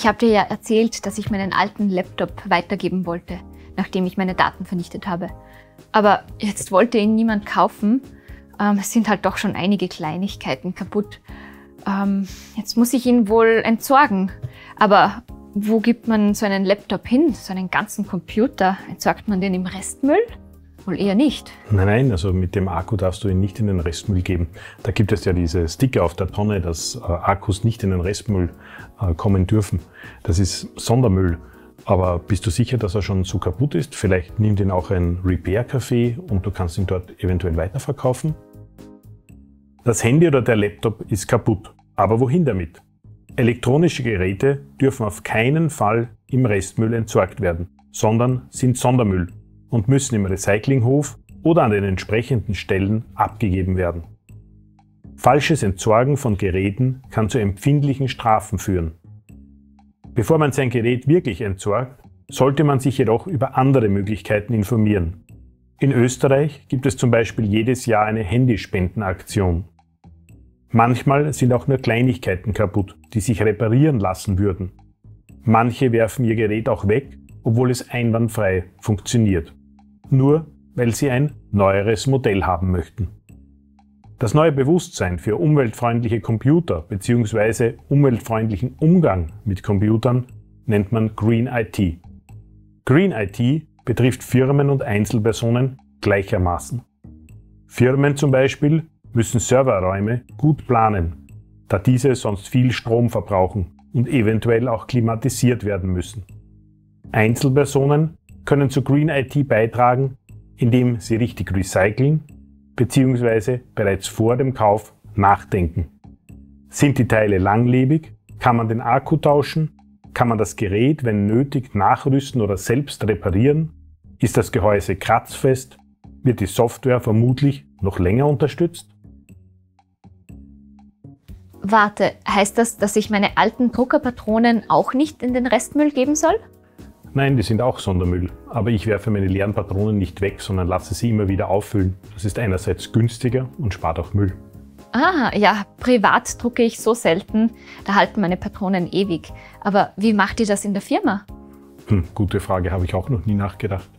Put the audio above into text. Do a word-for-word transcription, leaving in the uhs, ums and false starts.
Ich habe dir ja erzählt, dass ich meinen alten Laptop weitergeben wollte, nachdem ich meine Daten vernichtet habe. Aber jetzt wollte ihn niemand kaufen. Ähm, es sind halt doch schon einige Kleinigkeiten kaputt. Ähm, jetzt muss ich ihn wohl entsorgen. Aber wo gibt man so einen Laptop hin, so einen ganzen Computer? Entsorgt man den im Restmüll? Wohl eher nicht. Nein, nein, also mit dem Akku darfst du ihn nicht in den Restmüll geben. Da gibt es ja diese Sticker auf der Tonne, dass äh, Akkus nicht in den Restmüll äh, kommen dürfen. Das ist Sondermüll. Aber bist du sicher, dass er schon so kaputt ist? Vielleicht nimmt ihn auch ein Repair-Café und du kannst ihn dort eventuell weiterverkaufen. Das Handy oder der Laptop ist kaputt. Aber wohin damit? Elektronische Geräte dürfen auf keinen Fall im Restmüll entsorgt werden, sondern sind Sondermüll und müssen im Recyclinghof oder an den entsprechenden Stellen abgegeben werden. Falsches Entsorgen von Geräten kann zu empfindlichen Strafen führen. Bevor man sein Gerät wirklich entsorgt, sollte man sich jedoch über andere Möglichkeiten informieren. In Österreich gibt es zum Beispiel jedes Jahr eine Handyspendenaktion. Manchmal sind auch nur Kleinigkeiten kaputt, die sich reparieren lassen würden. Manche werfen ihr Gerät auch weg, obwohl es einwandfrei funktioniert. Nur weil sie ein neueres Modell haben möchten. Das neue Bewusstsein für umweltfreundliche Computer bzw. umweltfreundlichen Umgang mit Computern nennt man Green I T. Green I T betrifft Firmen und Einzelpersonen gleichermaßen. Firmen zum Beispiel müssen Serverräume gut planen, da diese sonst viel Strom verbrauchen und eventuell auch klimatisiert werden müssen. Einzelpersonen können zu Green I T beitragen, indem sie richtig recyceln bzw. bereits vor dem Kauf nachdenken. Sind die Teile langlebig? Kann man den Akku tauschen? Kann man das Gerät, wenn nötig, nachrüsten oder selbst reparieren? Ist das Gehäuse kratzfest? Wird die Software vermutlich noch länger unterstützt? Warte, heißt das, dass ich meine alten Druckerpatronen auch nicht in den Restmüll geben soll? Nein, die sind auch Sondermüll, aber ich werfe meine leeren Patronen nicht weg, sondern lasse sie immer wieder auffüllen. Das ist einerseits günstiger und spart auch Müll. Ah, ja, privat drucke ich so selten, da halten meine Patronen ewig. Aber wie macht ihr das in der Firma? Hm, gute Frage, habe ich auch noch nie nachgedacht.